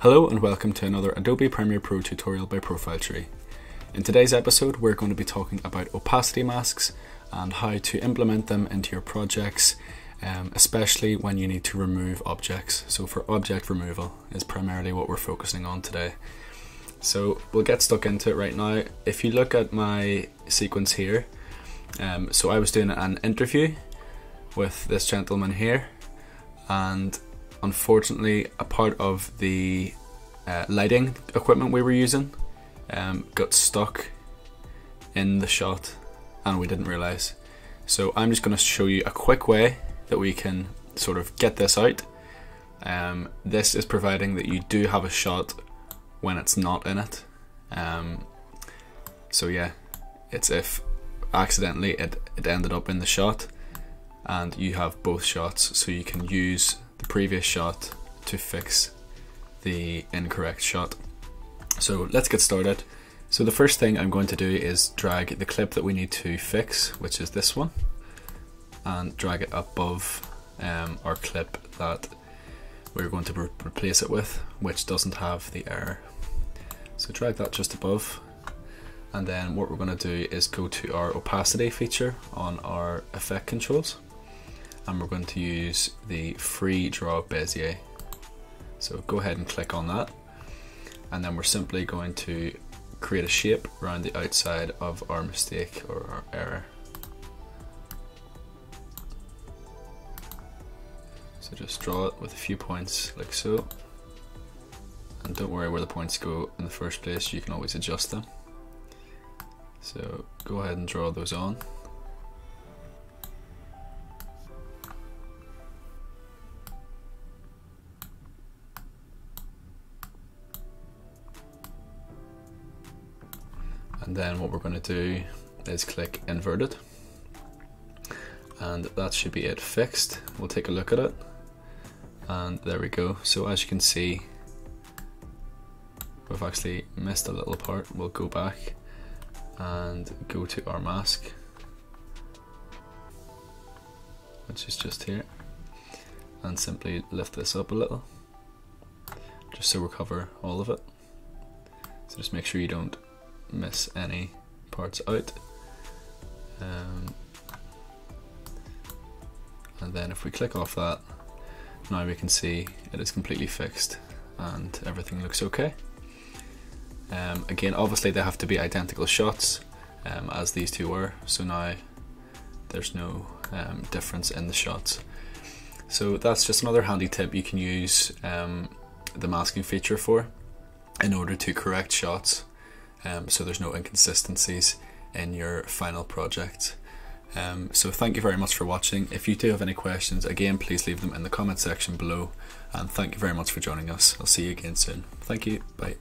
Hello and welcome to another Adobe Premiere Pro tutorial by ProfileTree. In today's episode, we're going to be talking about opacity masks and how to implement them into your projects, especially when you need to remove objects. So for object removal is primarily what we're focusing on today. So we'll get stuck into it right now. If you look at my sequence here, so I was doing an interview with this gentleman here, and unfortunately, a part of the lighting equipment we were using got stuck in the shot and we didn't realize. So I'm just going to show you a quick way that we can sort of get this out. This is providing that you do have a shot when it's not in it. So yeah, it's if accidentally it ended up in the shot and you have both shots, so you can use the previous shot to fix the incorrect shot. So let's get started. So the first thing I'm going to do is drag the clip that we need to fix, which is this one, and drag it above our clip that we're going to replace it with, which doesn't have the error. So drag that just above, and then what we're going to do is go to our opacity feature on our effect controls, and we're going to use the free draw Bezier. So go ahead and click on that, and then we're simply going to create a shape around the outside of our mistake or our error. So just draw it with a few points like so, and don't worry where the points go in the first place, you can always adjust them. So go ahead and draw those on. And then what we're going to do is click inverted, and that should be it fixed. We'll take a look at it, and there we go. So as you can see, we've actually missed a little part. We'll go back and go to our mask, which is just here, and simply lift this up a little just so we cover all of it. So just make sure you don't miss any parts out, and then if we click off that, now we can see it is completely fixed and everything looks okay. Again, obviously they have to be identical shots as these two were, so now there's no difference in the shots. So that's just another handy tip you can use the masking feature for in order to correct shots. So there's no inconsistencies in your final project. So thank you very much for watching. If you do have any questions, again, please leave them in the comment section below. And thank you very much for joining us. I'll see you again soon. Thank you. Bye.